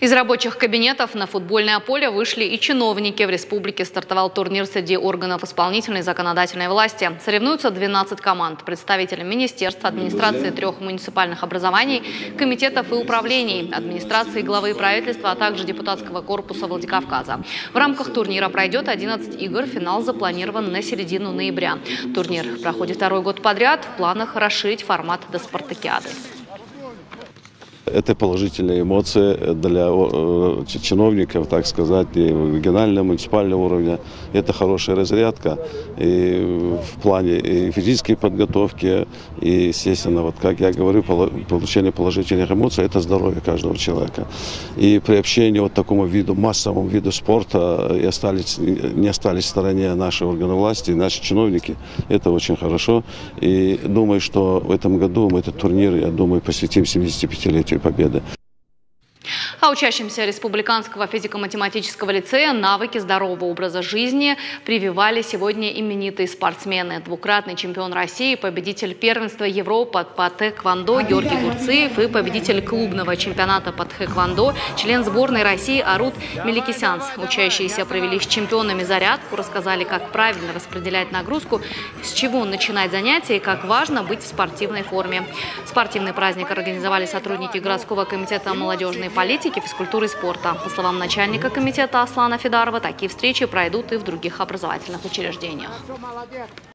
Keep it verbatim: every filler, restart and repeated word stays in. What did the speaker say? Из рабочих кабинетов на футбольное поле вышли и чиновники. В республике стартовал турнир среди органов исполнительной и законодательной власти. Соревнуются двенадцать команд. Представители министерства, администрации трех муниципальных образований, комитетов и управлений, администрации главы правительства, а также депутатского корпуса Владикавказа. В рамках турнира пройдет одиннадцать игр. Финал запланирован на середину ноября. Турнир проходит второй год подряд. В планах расширить формат до спартакиады. Это положительные эмоции для чиновников, так сказать, и регионального, муниципального уровня. Это хорошая разрядка и в плане и физической подготовки, и, естественно, вот как я говорю, получение положительных эмоций – это здоровье каждого человека. И при общении вот такому виду, массовому виду спорта и остались, не остались в стороне наши органы власти, наши чиновники. Это очень хорошо. И думаю, что в этом году мы этот турнир, я думаю, посвятим семидесятипятилетию победы. А учащимся Республиканского физико-математического лицея навыки здорового образа жизни прививали сегодня именитые спортсмены. Двукратный чемпион России, победитель первенства Европы по тэквондо Георгий Гурцев и победитель клубного чемпионата по тэквондо, член сборной России Арут Меликисянс. Учащиеся провели с чемпионами зарядку, рассказали, как правильно распределять нагрузку, с чего начинать занятия и как важно быть в спортивной форме. Спортивный праздник организовали сотрудники городского комитета молодежной политики, физкультуры и спорта. По словам начальника комитета Аслана Федорова, такие встречи пройдут и в других образовательных учреждениях.